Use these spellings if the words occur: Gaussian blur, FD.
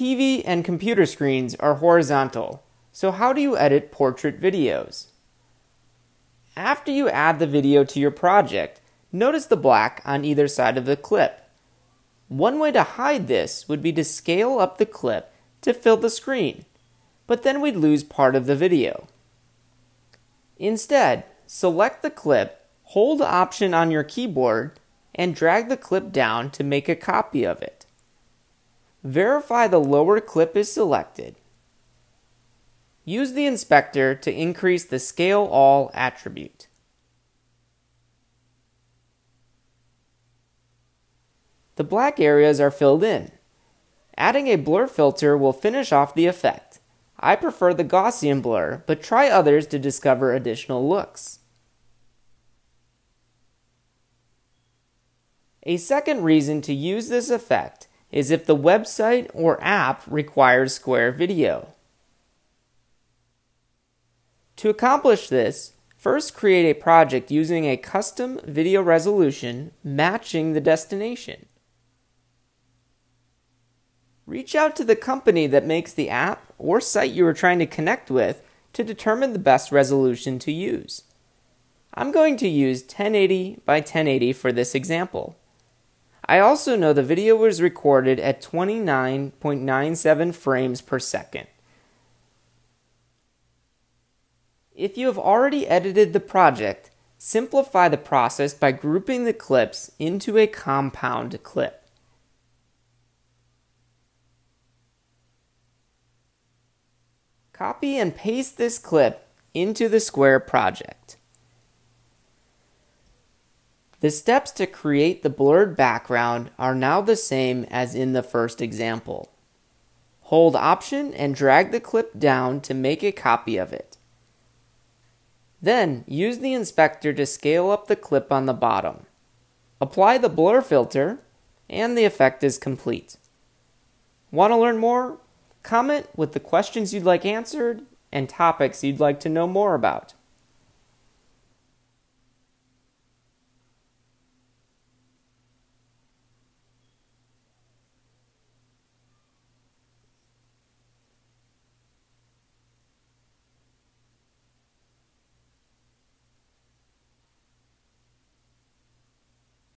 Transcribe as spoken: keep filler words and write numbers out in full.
T V and computer screens are horizontal, so how do you edit portrait videos? After you add the video to your project, notice the black on either side of the clip. One way to hide this would be to scale up the clip to fill the screen, but then we'd lose part of the video. Instead, select the clip, hold Option on your keyboard, and drag the clip down to make a copy of it. Verify the lower clip is selected. Use the inspector to increase the Scale All attribute. The black areas are filled in. Adding a blur filter will finish off the effect. I prefer the Gaussian blur, but try others to discover additional looks. A second reason to use this effect is if the website or app requires square video. To accomplish this, first create a project using a custom video resolution matching the destination. Reach out to the company that makes the app or site you are trying to connect with to determine the best resolution to use. I'm going to use ten eighty by ten eighty for this example. I also know the video was recorded at twenty-nine point nine seven frames per second. If you have already edited the project, simplify the process by grouping the clips into a compound clip. Copy and paste this clip into the square project. The steps to create the blurred background are now the same as in the first example. Hold Option and drag the clip down to make a copy of it. Then, use the inspector to scale up the clip on the bottom. Apply the blur filter, and the effect is complete. Want to learn more? Comment with the questions you'd like answered and topics you'd like to know more about.